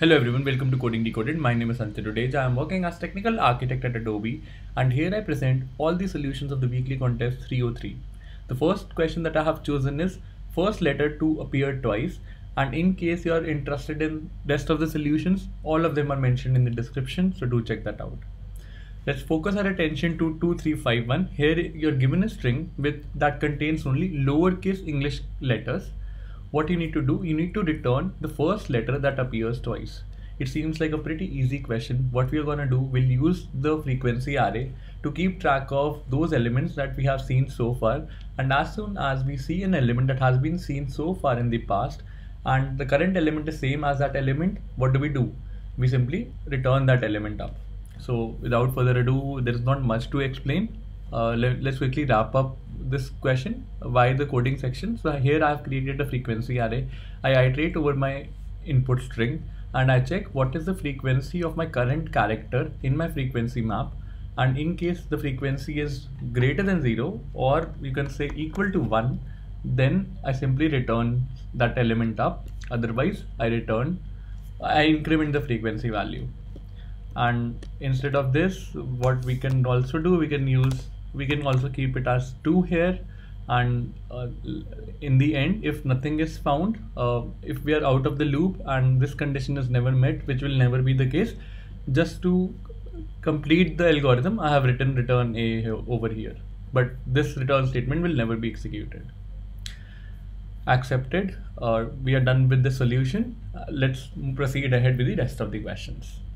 Hello everyone, welcome to Coding Decoded. My name is Sunchit Dudeja. I am working as Technical Architect at Adobe, and here I present all the solutions of the weekly contest 303. The first question that I have chosen is First Letter to Appear Twice, and in case you are interested in rest of the solutions, all of them are mentioned in the description, so do check that out. Let's focus our attention to 2351. Here you are given a string that contains only lowercase English letters. What you need to do, you need to return the first letter that appears twice. It seems like a pretty easy question. What we are going to do, we'll use the frequency array to keep track of those elements that we have seen so far. And as soon as we see an element that has been seen so far in the past and the current element is same as that element, what do? We simply return that element up. So without further ado, there is not much to explain. Let's quickly wrap up this question by the coding section. So here I have created a frequency array. I iterate over my input string and I check what is the frequency of my current character in my frequency map, and in case the frequency is greater than 0, or you can say equal to 1, then I simply return that element up. Otherwise I increment the frequency value. And instead of this, what we can also do, we can also keep it as 2 here, and in the end, if nothing is found, if we are out of the loop and this condition is never met, which will never be the case, just to complete the algorithm I have written return A over here, but this return statement will never be executed. Accepted. We are done with the solution. Let's proceed ahead with the rest of the questions.